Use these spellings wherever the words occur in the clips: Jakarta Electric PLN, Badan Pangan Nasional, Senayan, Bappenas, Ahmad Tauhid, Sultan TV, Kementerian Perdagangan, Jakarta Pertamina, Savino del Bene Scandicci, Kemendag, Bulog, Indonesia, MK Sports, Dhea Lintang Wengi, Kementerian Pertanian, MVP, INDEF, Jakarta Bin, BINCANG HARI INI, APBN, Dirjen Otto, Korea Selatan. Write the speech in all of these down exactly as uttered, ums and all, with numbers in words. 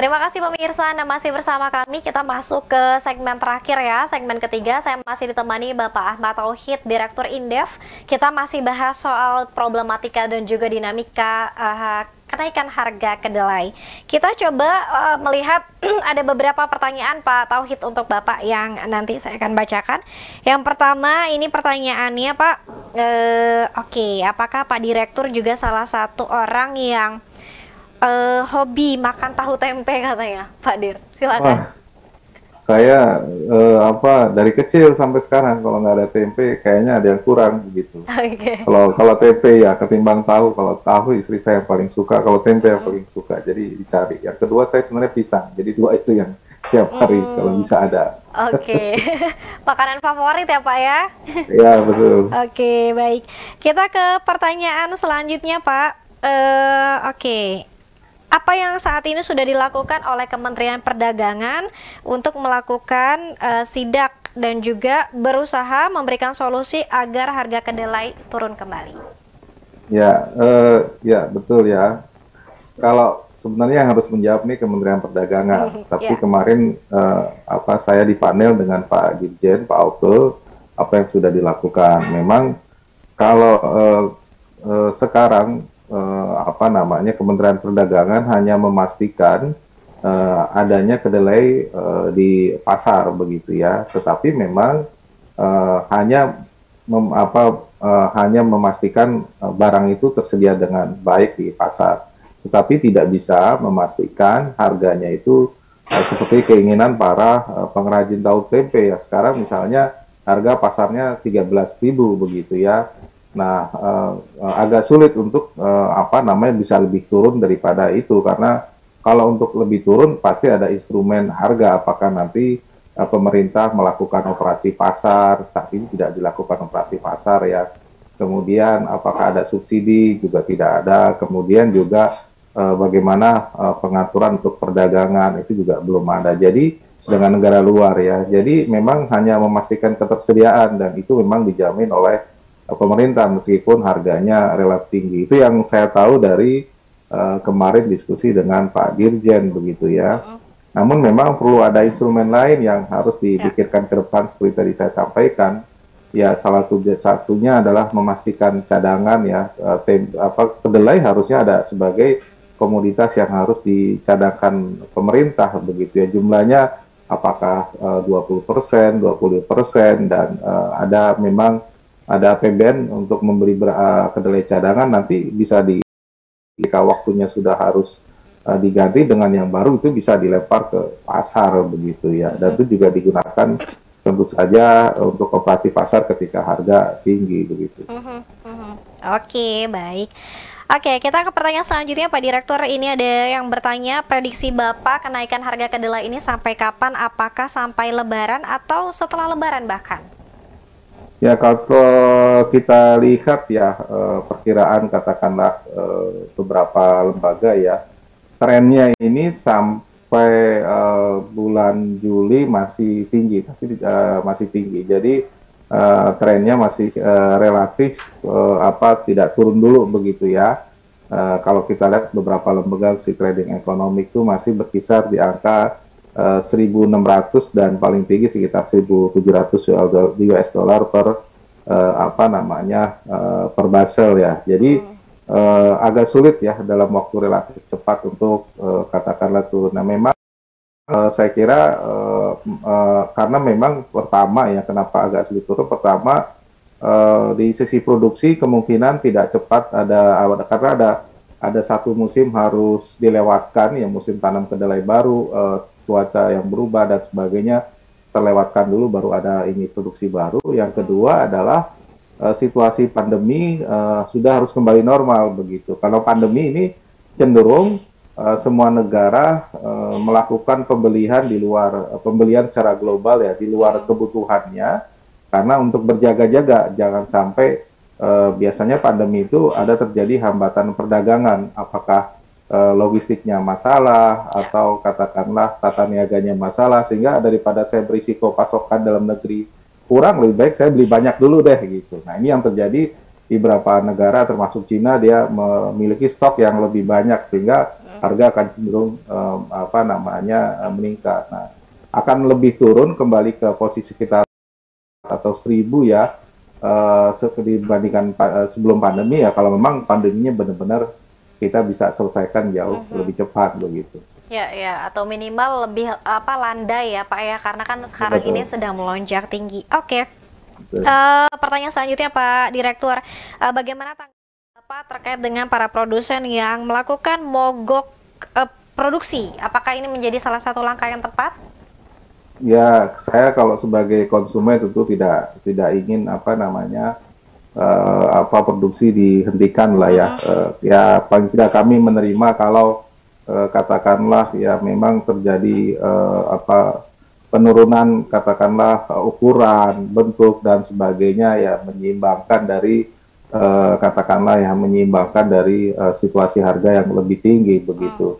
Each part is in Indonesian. Terima kasih pemirsa, Anda masih bersama kami. Kita masuk ke segmen terakhir ya, segmen ketiga. Saya masih ditemani Bapak Ahmad Tauhid, Direktur INDEF. Kita masih bahas soal problematika dan juga dinamika uh, kenaikan harga kedelai. Kita coba uh, melihat ada beberapa pertanyaan Pak Tauhid untuk Bapak yang nanti saya akan bacakan. Yang pertama ini pertanyaannya Pak, uh, oke, okay, apakah Pak Direktur juga salah satu orang yang Uh, hobi makan tahu tempe katanya, Pak Dir, silakan. Wah, saya uh, apa dari kecil sampai sekarang kalau nggak ada tempe kayaknya ada yang kurang begitu. Okay. Kalau kalau tempe ya ketimbang tahu, kalau tahu istri saya yang paling suka, kalau tempe yang paling suka, jadi dicari. Yang kedua saya sebenarnya pisang, jadi dua itu yang tiap hari hmm. kalau bisa ada. Oke, okay. Makanan favorit ya Pak ya? Iya betul. Oke, okay, baik. Kita ke pertanyaan selanjutnya Pak. Uh, Oke. Okay. Apa yang saat ini sudah dilakukan oleh Kementerian Perdagangan untuk melakukan uh, sidak dan juga berusaha memberikan solusi agar harga kedelai turun kembali? Ya, eh, ya betul ya. Kalau sebenarnya yang harus menjawab nih Kementerian Perdagangan, tapi yeah. kemarin eh, apa saya dipanel dengan Pak Dirjen, Pak Otto, apa yang sudah dilakukan. Memang kalau eh, eh, sekarang Eh, apa namanya Kementerian Perdagangan hanya memastikan eh, adanya kedelai eh, di pasar begitu ya, tetapi memang eh, hanya mem, apa eh, hanya memastikan eh, barang itu tersedia dengan baik di pasar, tetapi tidak bisa memastikan harganya itu eh, seperti keinginan para eh, pengrajin tahu tempe ya. Sekarang misalnya harga pasarnya tiga belas ribu begitu ya. Nah, eh, agak sulit untuk eh, apa namanya bisa lebih turun daripada itu, karena kalau untuk lebih turun pasti ada instrumen harga. Apakah nanti eh, pemerintah melakukan operasi pasar? Saat ini tidak dilakukan operasi pasar ya. Kemudian apakah ada subsidi? Juga tidak ada. Kemudian juga eh, bagaimana eh, pengaturan untuk perdagangan itu juga belum ada. Jadi dengan negara luar ya. Jadi memang hanya memastikan ketersediaan, dan itu memang dijamin oleh pemerintah meskipun harganya relatif tinggi. Itu yang saya tahu dari uh, kemarin diskusi dengan Pak Dirjen begitu ya. Namun memang perlu ada instrumen lain yang harus dipikirkan ke depan seperti tadi saya sampaikan. Ya salah satunya adalah memastikan cadangan ya, tem apa kedelai harusnya ada sebagai komoditas yang harus dicadangkan pemerintah begitu ya. Jumlahnya apakah uh, dua puluh persen, dua puluh persen, dan uh, ada memang ada A P B N untuk memberi uh, kedelai cadangan, nanti bisa di jika waktunya sudah harus uh, diganti dengan yang baru, itu bisa dilempar ke pasar begitu ya. Dan itu juga digunakan tentu saja untuk operasi pasar ketika harga tinggi begitu. Mm-hmm, mm-hmm. Oke, okay, baik. Oke, okay, kita ke pertanyaan selanjutnya Pak Direktur. Ini ada yang bertanya, prediksi Bapak kenaikan harga kedelai ini sampai kapan? Apakah sampai Lebaran atau setelah Lebaran bahkan? Ya kalau kita lihat ya perkiraan katakanlah beberapa lembaga ya, trennya ini sampai bulan Juli masih tinggi, tapi masih tinggi. Jadi trennya masih relatif apa tidak turun dulu begitu ya. Kalau kita lihat beberapa lembaga si trading ekonomi itu masih berkisar di angka seribu enam ratus dan paling tinggi sekitar seribu tujuh ratus U S dollar per uh, apa namanya uh, per basel ya. Jadi uh, agak sulit ya dalam waktu relatif cepat untuk uh, katakanlah turun. Nah memang uh, saya kira uh, uh, karena memang pertama ya kenapa agak sulit turun, pertama uh, di sisi produksi kemungkinan tidak cepat ada karena ada ada satu musim harus dilewatkan ya, musim tanam kedelai baru. Uh, cuaca yang berubah dan sebagainya terlewatkan dulu baru ada ini produksi baru. Yang kedua adalah uh, situasi pandemi uh, sudah harus kembali normal begitu. Kalau pandemi ini cenderung uh, semua negara uh, melakukan pembelian di luar uh, pembelian secara global ya, di luar kebutuhannya, karena untuk berjaga-jaga jangan sampai uh, biasanya pandemi itu ada terjadi hambatan perdagangan, apakah logistiknya masalah atau katakanlah tata niaganya masalah, sehingga daripada saya berisiko pasokan dalam negeri kurang, lebih baik saya beli banyak dulu deh gitu. Nah ini yang terjadi di beberapa negara termasuk Cina, dia memiliki stok yang lebih banyak sehingga harga akan cenderung um, apa namanya uh, meningkat. Nah, akan lebih turun kembali ke posisi sekitar atau seribu ya uh, dibandingkan pa sebelum pandemi ya, kalau memang pandeminya benar-benar kita bisa selesaikan jauh mm-hmm. lebih cepat begitu. Ya, ya, atau minimal lebih apa landai ya Pak ya, karena kan sekarang Betul. ini sedang melonjak tinggi. Oke. Okay. Uh, pertanyaan selanjutnya Pak Direktur, uh, bagaimana tanggapan terkait dengan para produsen yang melakukan mogok uh, produksi? Apakah ini menjadi salah satu langkah yang tepat? Ya, saya kalau sebagai konsumen tentu tidak tidak ingin apa namanya uh, apa produksi dihentikan lah ya. Hmm. Uh, ya paling tidak kami menerima kalau katakanlah ya memang terjadi eh, apa penurunan katakanlah ukuran, bentuk dan sebagainya ya, menyeimbangkan dari eh, katakanlah ya menyeimbangkan dari eh, situasi harga yang lebih tinggi begitu.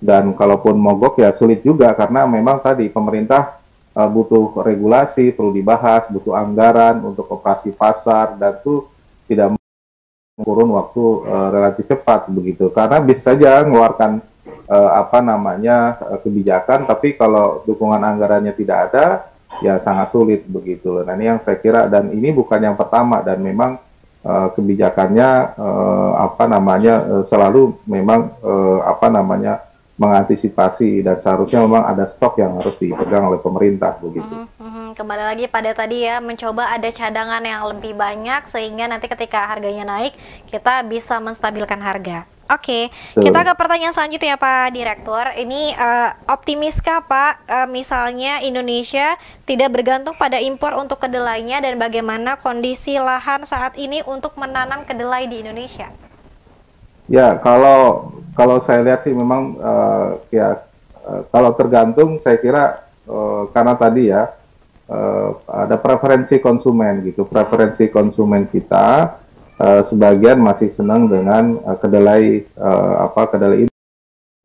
Dan kalaupun mogok ya sulit juga, karena memang tadi pemerintah eh, butuh regulasi, perlu dibahas, butuh anggaran untuk operasi pasar, dan itu tidak mengurun waktu eh, relatif cepat begitu, karena bisa saja mengeluarkan Uh, apa namanya uh, kebijakan, tapi kalau dukungan anggarannya tidak ada ya sangat sulit begitu. Nah, ini yang saya kira, dan ini bukan yang pertama, dan memang uh, kebijakannya uh, apa namanya uh, selalu memang uh, apa namanya mengantisipasi, dan seharusnya memang ada stok yang harus dipegang oleh pemerintah begitu. Mm-hmm. Kembali lagi pada tadi ya, mencoba ada cadangan yang lebih banyak sehingga nanti ketika harganya naik kita bisa menstabilkan harga. Oke, okay. Kita ke pertanyaan selanjutnya Pak Direktur. Ini uh, optimiskah Pak uh, misalnya Indonesia tidak bergantung pada impor untuk kedelainya, dan bagaimana kondisi lahan saat ini untuk menanam kedelai di Indonesia? Ya, kalau kalau saya lihat sih memang uh, ya uh, kalau tergantung saya kira uh, karena tadi ya uh, ada preferensi konsumen gitu, preferensi konsumen kita. Uh, sebagian masih senang dengan uh, kedelai uh, apa kedelai ini.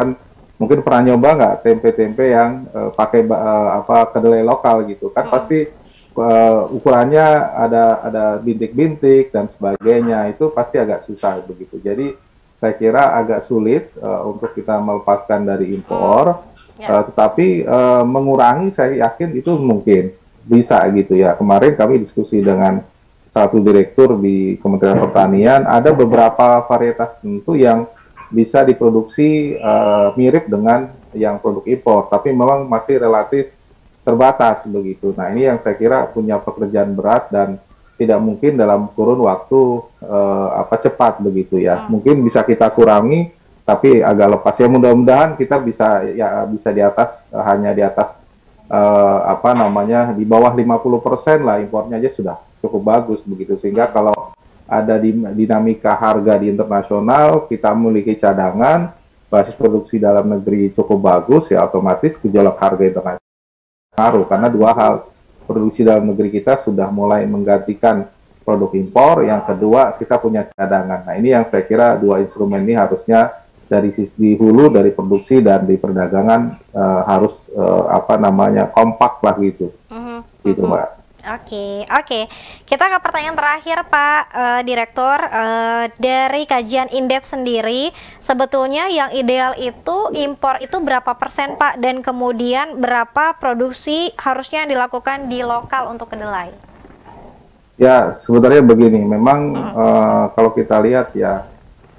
Kan mungkin pernah nyoba nggak tempe-tempe yang uh, pakai uh, apa kedelai lokal gitu kan, pasti uh, ukurannya ada ada bintik-bintik dan sebagainya, itu pasti agak susah begitu. Jadi saya kira agak sulit uh, untuk kita melepaskan dari impor, uh, tetapi uh, mengurangi saya yakin itu mungkin bisa gitu ya. Kemarin kami diskusi dengan satu direktur di Kementerian Pertanian, ada beberapa varietas tentu yang bisa diproduksi uh, mirip dengan yang produk impor, tapi memang masih relatif terbatas begitu. Nah, ini yang saya kira punya pekerjaan berat dan tidak mungkin dalam kurun waktu uh, apa cepat begitu ya. Mungkin bisa kita kurangi, tapi agak lepas ya. Mudah-mudahan kita bisa ya bisa di atas uh, hanya di atas uh, apa namanya di bawah lima puluh persen lah, impornya aja sudah cukup bagus begitu, sehingga kalau ada dinamika harga di internasional, kita memiliki cadangan, basis produksi dalam negeri cukup bagus ya, otomatis gejolak harga internasional ngaruh, karena dua hal, produksi dalam negeri kita sudah mulai menggantikan produk impor, yang kedua kita punya cadangan. Nah, ini yang saya kira dua instrumen ini harusnya dari sisi hulu, dari produksi dan di perdagangan eh, harus eh, apa namanya kompak lah gitu, gitu Mbak. Oke, oke. Kita ke pertanyaan terakhir Pak uh, Direktur. Uh, dari kajian INDEF sendiri, sebetulnya yang ideal itu impor itu berapa persen Pak? Dan kemudian berapa produksi harusnya dilakukan di lokal untuk kedelai? Ya, sebenarnya begini. Memang hmm. uh, kalau kita lihat ya,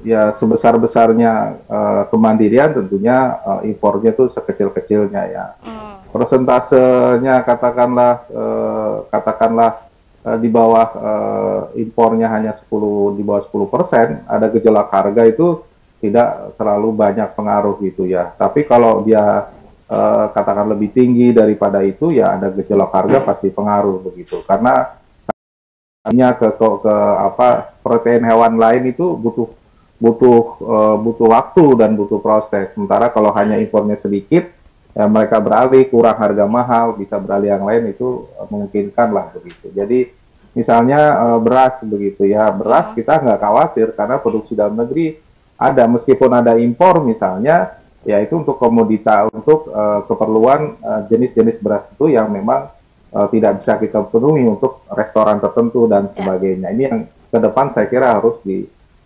ya sebesar-besarnya uh, kemandirian tentunya uh, impornya itu sekecil-kecilnya ya. Hmm. Persentasenya katakanlah eh, katakanlah eh, di bawah eh, impornya hanya sepuluh di bawah sepuluh persen, ada gejolak harga itu tidak terlalu banyak pengaruh gitu ya. Tapi kalau dia eh, katakan lebih tinggi daripada itu ya, ada gejolak harga pasti pengaruh begitu, karena hanya ke, ke ke apa protein hewan lain itu butuh butuh eh, butuh waktu dan butuh proses. Sementara kalau hanya impornya sedikit, ya, mereka beralih, kurang harga mahal, bisa beralih yang lain, itu memungkinkan lah begitu. Jadi misalnya e, beras begitu ya, beras kita nggak khawatir karena produksi dalam negeri ada, meskipun ada impor misalnya, ya itu untuk komodita, untuk e, keperluan jenis-jenis e, beras itu yang memang e, tidak bisa kita penuhi untuk restoran tertentu dan sebagainya. Ini yang ke depan saya kira harus di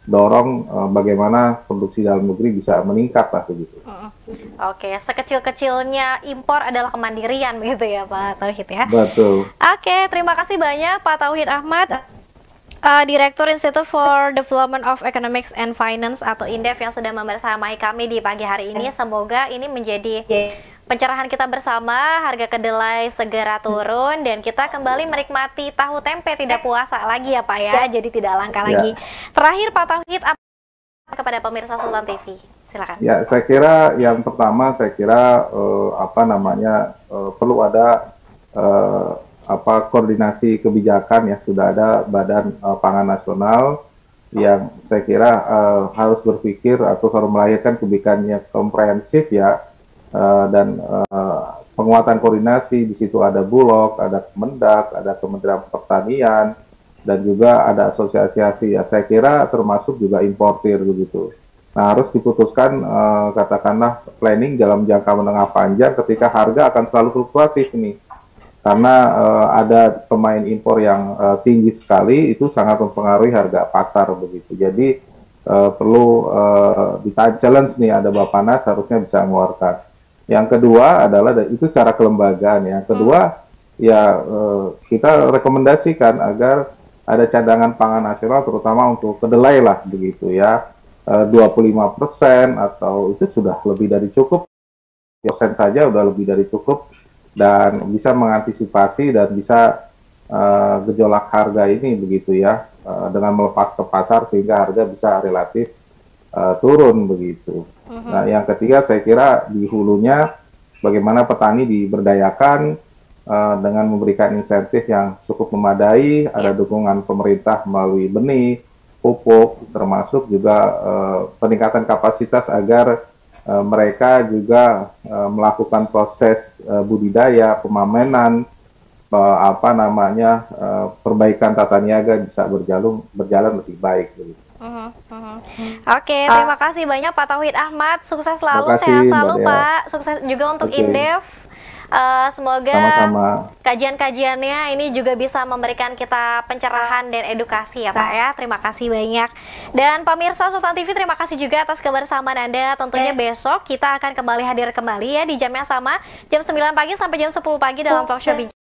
dorong uh, bagaimana produksi dalam negeri bisa meningkat lah begitu. Mm-hmm. Oke, sekecil-kecilnya impor adalah kemandirian begitu ya Pak Tauhid ya. Betul. Oke, terima kasih banyak Pak Tauhid Ahmad, Uh, Direktur Institute for Development of Economics and Finance atau INDEF yang sudah membersamai kami di pagi hari ini. Semoga ini menjadi pencerahan kita bersama, harga kedelai segera turun dan kita kembali menikmati tahu tempe tidak puasa lagi ya Pak ya, jadi tidak langka ya. Lagi. Terakhir Pak Tauhid, apa kepada pemirsa Sultan T V? Silakan. Ya, saya kira yang pertama saya kira uh, apa namanya uh, perlu ada uh, apa koordinasi kebijakan ya, sudah ada Badan uh, Pangan Nasional yang saya kira uh, harus berpikir atau harus melahirkan kebijakannya komprehensif ya, uh, dan uh, penguatan koordinasi di situ ada Bulog, ada Kemendag, ada Kementerian Pertanian dan juga ada asosiasi-asosiasi ya, saya kira termasuk juga importir begitu. Nah, harus diputuskan uh, katakanlah planning dalam jangka menengah panjang ketika harga akan selalu fluktuatif nih. Karena uh, ada pemain impor yang uh, tinggi sekali, itu sangat mempengaruhi harga pasar begitu. Jadi uh, perlu uh, di-challenge nih, ada Bappenas harusnya bisa mengeluarkan. Yang kedua adalah itu secara kelembagaan. Yang kedua hmm. ya uh, kita rekomendasikan agar ada cadangan pangan nasional terutama untuk kedelai lah begitu ya, uh, dua puluh lima persen atau itu sudah lebih dari cukup, persen saja udah lebih dari cukup. Dan bisa mengantisipasi dan bisa uh, gejolak harga ini begitu ya, uh, dengan melepas ke pasar sehingga harga bisa relatif uh, turun begitu. Mm-hmm. Nah, yang ketiga saya kira di hulunya bagaimana petani diberdayakan uh, dengan memberikan insentif yang cukup memadai, yeah. Ada dukungan pemerintah melalui benih, pupuk, termasuk juga uh, peningkatan kapasitas agar Uh, mereka juga uh, melakukan proses uh, budidaya, pemamenan, uh, apa namanya uh, perbaikan tata niaga bisa berjalan berjalan lebih baik. Gitu. Uh-huh, uh-huh. Oke, okay, ah. terima kasih banyak Pak Tauhid Ahmad, sukses selalu, kasih, sehat selalu Mbak Pak, ya. Sukses juga untuk okay. INDEF. Uh, semoga kajian-kajiannya ini juga bisa memberikan kita pencerahan dan edukasi ya Pak ya. Terima kasih banyak. Dan pemirsa Sultan T V, terima kasih juga atas kebersamaan Anda. Tentunya besok kita akan kembali hadir kembali ya, di jam yang sama, jam sembilan pagi sampai jam sepuluh pagi dalam talk show Bincang.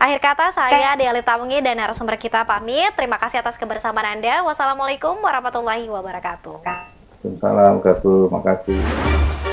Akhir kata, saya Dhea Lintang Wengi dan narasumber kita pamit. Terima kasih atas kebersamaan Anda. Wassalamualaikum warahmatullahi wabarakatuh. Waalaikumsalam warahmatullahi wabarakatuh. Terima kasih.